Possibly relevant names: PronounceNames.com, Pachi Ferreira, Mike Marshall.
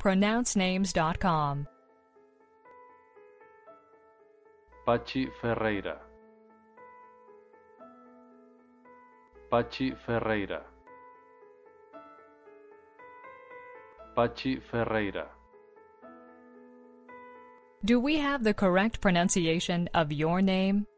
PronounceNames.com. Pachi Ferreira. Pachi Ferreira. Pachi Ferreira. Do we have the correct pronunciation of your name?